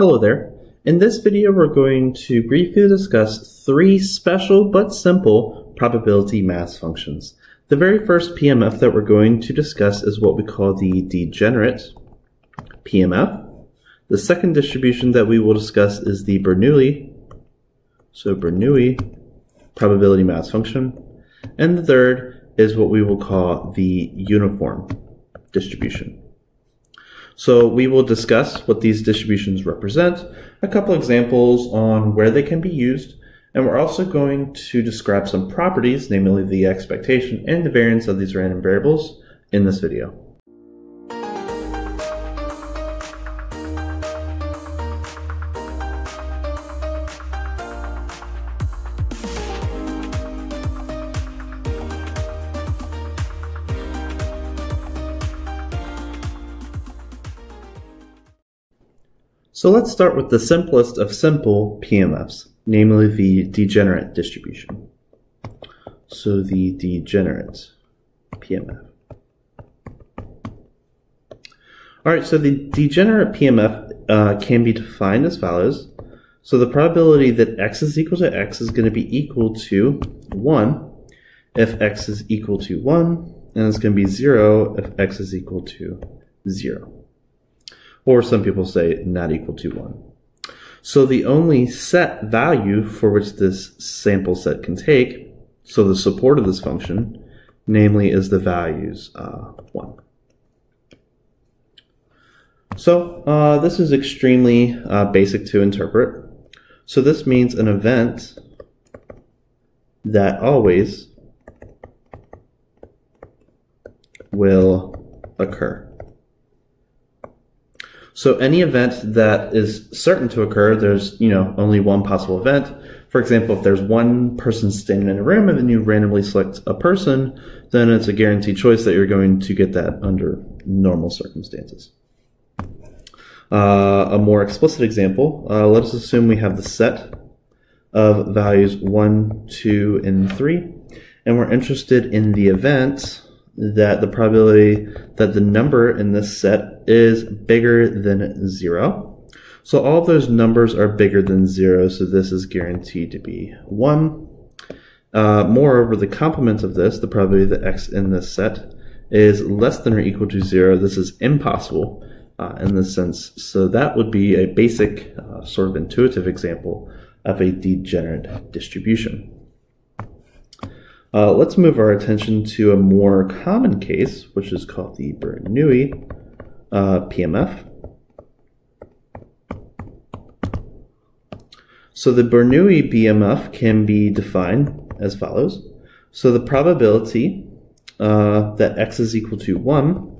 Hello there. In this video we're going to briefly discuss three special but simple probability mass functions. The very first PMF that we're going to discuss is what we call the degenerate PMF. The second distribution that we will discuss is the Bernoulli probability mass function. And the third is what we will call the uniform distribution. So we will discuss what these distributions represent, a couple examples on where they can be used, and we're also going to describe some properties, namely the expectation and the variance of these random variables in this video. So let's start with the simplest of simple PMFs, namely the degenerate distribution. So the degenerate PMF. Alright, so the degenerate PMF can be defined as follows. So the probability that x is equal to x is going to be equal to 1 if x is equal to 1, and it's going to be 0 if x is equal to 0. Or some people say not equal to 1. So the only set value for which this sample set can take, so the support of this function, namely is the values 1. So this is extremely basic to interpret. So this means an event that always will occur. So any event that is certain to occur, there's only one possible event. For example, if there's one person standing in a room and then you randomly select a person, then it's a guaranteed choice that you're going to get that under normal circumstances. A more explicit example, let us assume we have the set of values 1, 2, and 3, and we're interested in the event that the probability that the number in this set is bigger than 0. So all of those numbers are bigger than 0, so this is guaranteed to be 1. Moreover, the complement of this, the probability that x in this set is less than or equal to 0, this is impossible in this sense. So that would be a basic sort of intuitive example of a degenerate distribution. Let's move our attention to a more common case, which is called the Bernoulli PMF. So the Bernoulli PMF can be defined as follows. So the probability that x is equal to 1,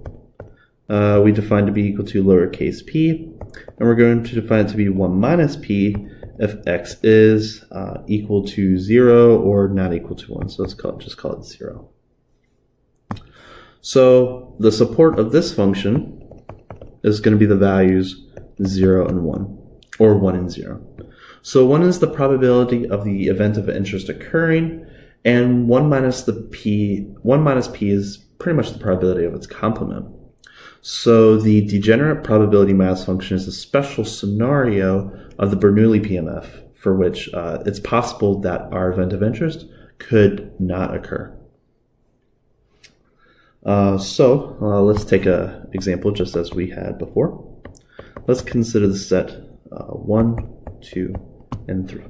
we define to be equal to lowercase p, and we're going to define it to be 1 minus p, if x is equal to 0 or not equal to 1, so let's just call it 0. So the support of this function is going to be the values 0 and 1, or 1 and 0. So 1 is the probability of the event of interest occurring, and 1 minus p is pretty much the probability of its complement. So the degenerate probability mass function is a special scenario of the Bernoulli PMF for which it's possible that our event of interest could not occur. So let's take an example just as we had before. Let's consider the set 1, 2, and 3.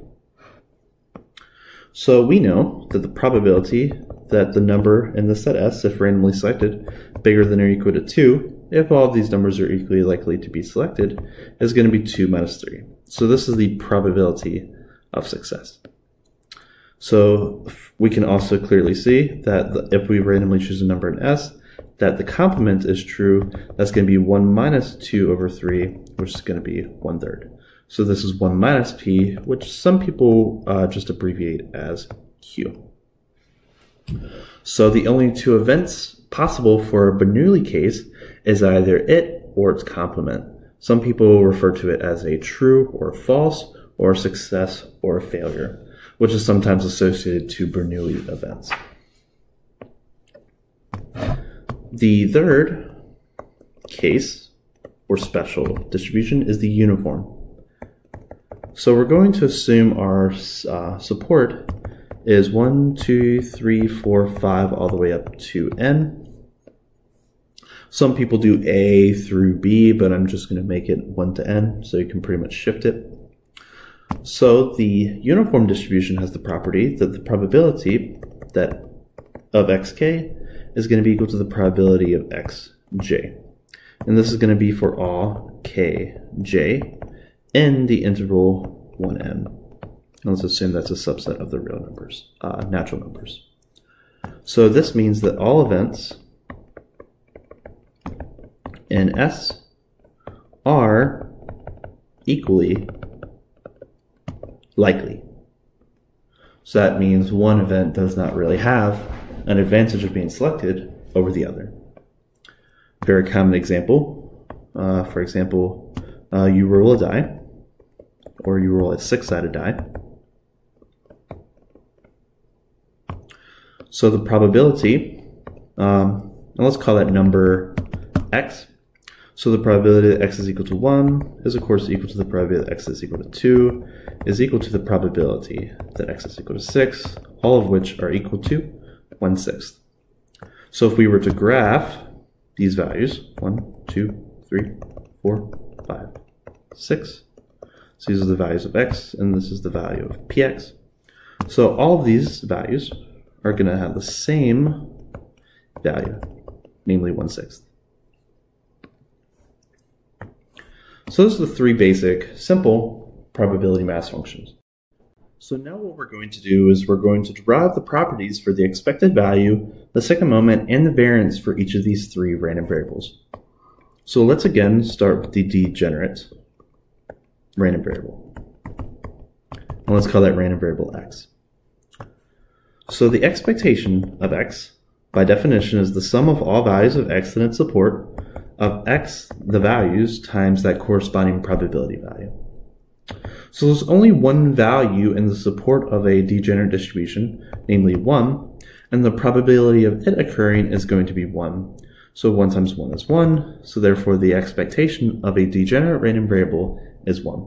So we know that the probability that the number in the set S, if randomly selected, bigger than or equal to 2, if all of these numbers are equally likely to be selected, is going to be 2 minus 3. So this is the probability of success. So we can also clearly see that if we randomly choose a number in S, that the complement is true. That's going to be 1 minus 2 over 3, which is going to be 1/3. So this is 1 minus p, which some people just abbreviate as q. So the only two events possible for a Bernoulli case is either it or its complement. Some people refer to it as a true or false, or success or failure, which is sometimes associated to Bernoulli events. The third case or special distribution is the uniform. So we're going to assume our support is 1, 2, 3, 4, 5, all the way up to N. Some people do A through B, but I'm just going to make it 1 to N, so you can pretty much shift it. So the uniform distribution has the property that the probability that of xk is going to be equal to the probability of xj. And this is going to be for all kj in the interval 1n. And let's assume that's a subset of the real numbers, natural numbers. So this means that all events in S are equally likely. So that means one event does not really have an advantage of being selected over the other. Very common example, for example, you roll a die, or you roll a 6-sided die. So the probability, and let's call that number x. So the probability that x is equal to 1 is of course equal to the probability that x is equal to 2 is equal to the probability that x is equal to 6, all of which are equal to 1/6. So if we were to graph these values, 1, 2, 3, 4, 5, 6, so these are the values of x, and this is the value of px. So all of these values are going to have the same value, namely 1/6. So those are the three basic, simple probability mass functions. So now what we're going to do is we're going to derive the properties for the expected value, the second moment, and the variance for each of these three random variables. So let's again start with the degenerate random variable. And let's call that random variable x. So the expectation of x, by definition, is the sum of all values of x and its support of x, the values, times that corresponding probability value. So there's only one value in the support of a degenerate distribution, namely 1, and the probability of it occurring is going to be 1. So 1 times 1 is 1, so therefore the expectation of a degenerate random variable is 1.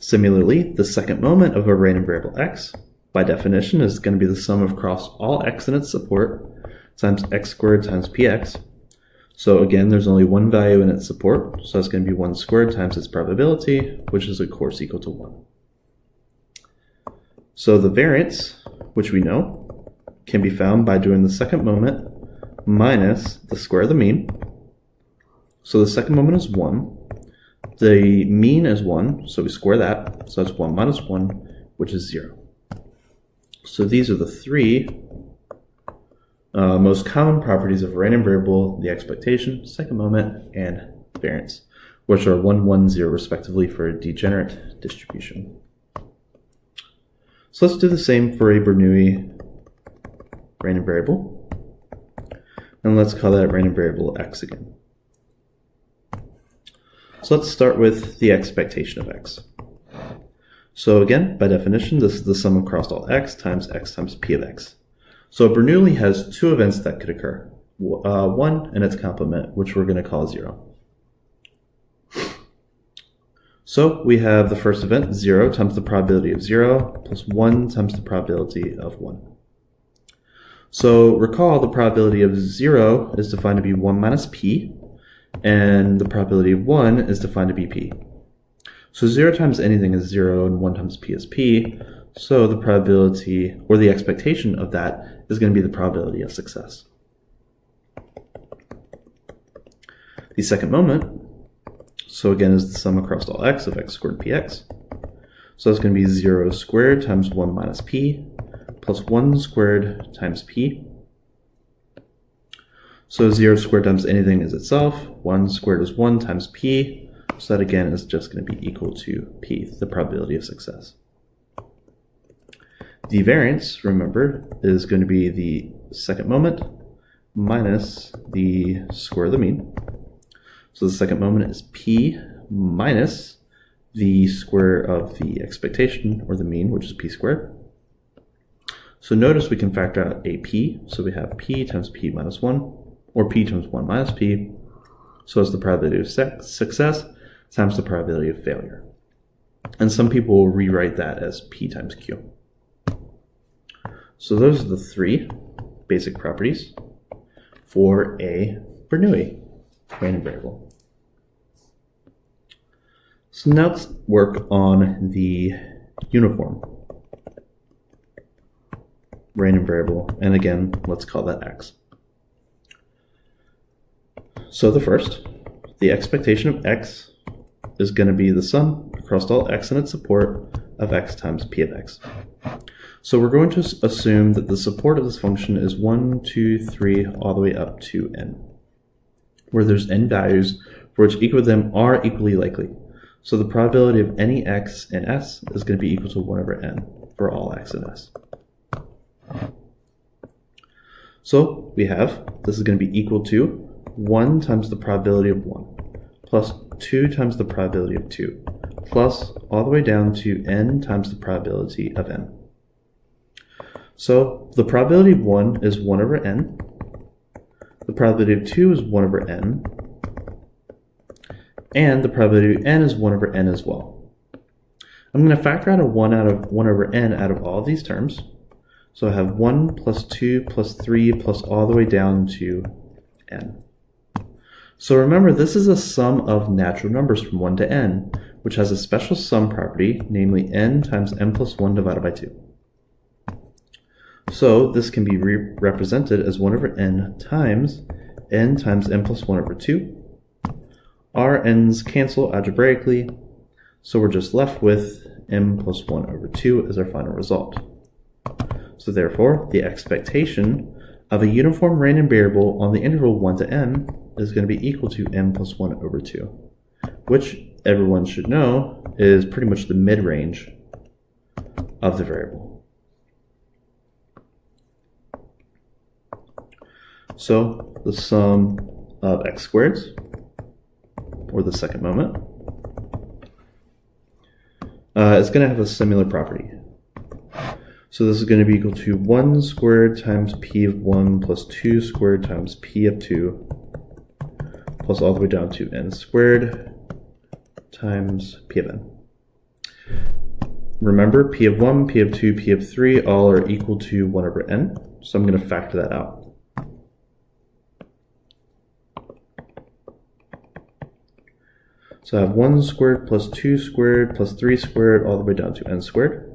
Similarly, the second moment of a random variable x, by definition, is going to be the sum of across all x and its support times x squared times px. So again, there's only one value in its support, so that's going to be 1 squared times its probability, which is of course equal to 1. So the variance, which we know, can be found by doing the second moment minus the square of the mean. So the second moment is 1, the mean is 1, so we square that, so that's 1 minus 1, which is 0. So these are the three most common properties of a random variable: the expectation, second moment, and variance, which are 1, 1, 0 respectively for a degenerate distribution. So let's do the same for a Bernoulli random variable. And let's call that random variable x again. So let's start with the expectation of x. So again, by definition, this is the sum across all x times p of x. So Bernoulli has two events that could occur, 1 and its complement, which we're going to call 0. So we have the first event, 0 times the probability of 0, plus 1 times the probability of 1. So recall the probability of 0 is defined to be 1 minus p, and the probability of 1 is defined to be p. So 0 times anything is 0, and 1 times p is p. So the probability, or the expectation of that, is going to be the probability of success. The second moment, so again, is the sum across all x of x squared px. So it's going to be 0 squared times 1 minus p, plus 1 squared times p. So 0 squared times anything is itself, 1 squared is 1 times p, so that again is just going to be equal to p, the probability of success. The variance, remember, is going to be the second moment minus the square of the mean. So the second moment is p minus the square of the expectation, or the mean, which is p squared. So notice we can factor out a p, so we have p times p minus 1, or p times 1 minus p. So it's the probability of success times the probability of failure. And some people will rewrite that as P times Q. So those are the three basic properties for a Bernoulli random variable. So now let's work on the uniform random variable, and again, let's call that x. So the expectation of x is going to be the sum across all x and its support of x times p of x. So we're going to assume that the support of this function is 1, 2, 3, all the way up to n, where there's n values for which each of them are equally likely. So the probability of any x in S is going to be equal to 1 over n for all x in S. So we have, this is going to be equal to 1 times the probability of 1, plus 2 times the probability of 2, plus all the way down to n times the probability of n. So the probability of 1 is 1 over n, the probability of 2 is 1 over n, and the probability of n is 1 over n as well. I'm going to factor out a 1 over n out of all these terms. So I have 1 plus 2 plus 3 plus all the way down to n. So remember, this is a sum of natural numbers from 1 to n, which has a special sum property, namely n times n plus 1 divided by 2. So this can be represented as 1 over n times n plus 1 over 2. Our n's cancel algebraically, so we're just left with n plus 1 over 2 as our final result. So therefore, the expectation of a uniform random variable on the interval 1 to n is going to be equal to n plus 1 over 2, which everyone should know is pretty much the mid-range of the variable. So the sum of x squareds, or the second moment, it's going to have a similar property. So this is going to be equal to 1 squared times p of 1 plus 2 squared times p of 2 plus all the way down to n squared times p of n. Remember, p of 1, p of 2, p of 3 all are equal to 1 over n, so I'm going to factor that out. So I have 1 squared plus 2 squared plus 3 squared all the way down to n squared.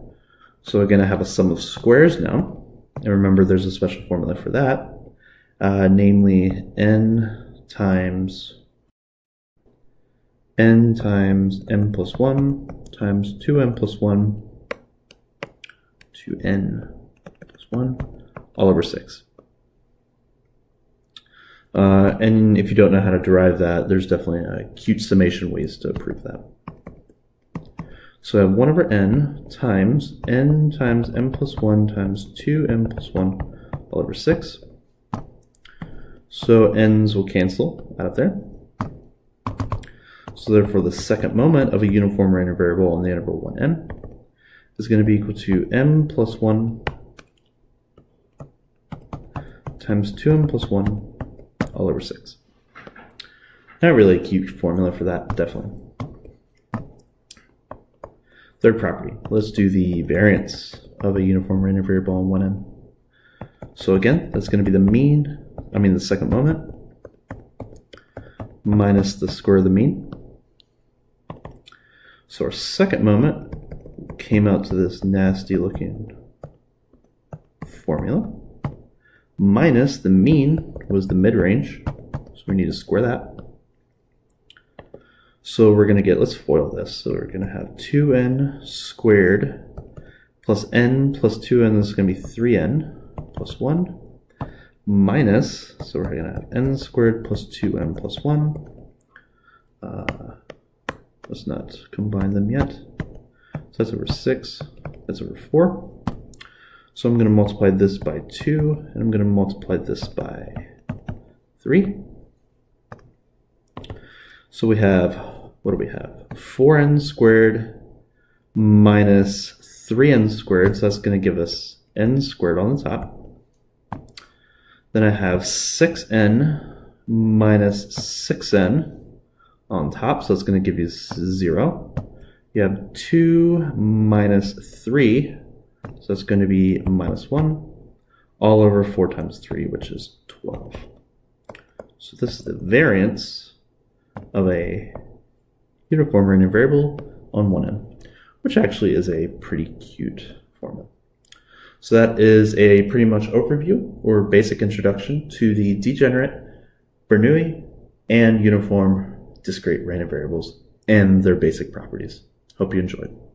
So again, I have a sum of squares now. And remember, there's a special formula for that, namely n times n plus 1 times 2n plus 1 to n plus 1 all over 6. And if you don't know how to derive that, there's definitely cute summation ways to prove that. So I have 1 over n times n plus 1 times 2n plus 1 all over 6. So n's will cancel out of there. So therefore, the second moment of a uniform random variable on the interval 1n is going to be equal to n plus 1 times 2n plus 1 all over 6. Not really a cute formula for that, definitely. Third property, let's do the variance of a uniform random variable on 1n. So again, that's going to be the second moment, minus the square of the mean. So our second moment came out to this nasty looking formula. Minus the mean was the mid-range, so we need to square that. So we're going to get, let's FOIL this, so we're going to have 2n squared plus n plus 2n, this is going to be 3n plus 1, minus, so we're going to have n squared plus 2n plus 1, let's not combine them yet, so that's over 6, that's over 4. So I'm going to multiply this by 2, and I'm going to multiply this by 3. So we have, what do we have? 4n squared minus 3n squared, so that's going to give us n squared on the top. Then I have 6n minus 6n on top, so that's going to give you 0. you have 2 minus 3, so that's going to be minus 1, all over 4 times 3, which is 12. So this is the variance of a uniform random variable on one end, which actually is a pretty cute formula. So that is a pretty much overview or basic introduction to the degenerate, Bernoulli, and uniform discrete random variables and their basic properties. Hope you enjoyed.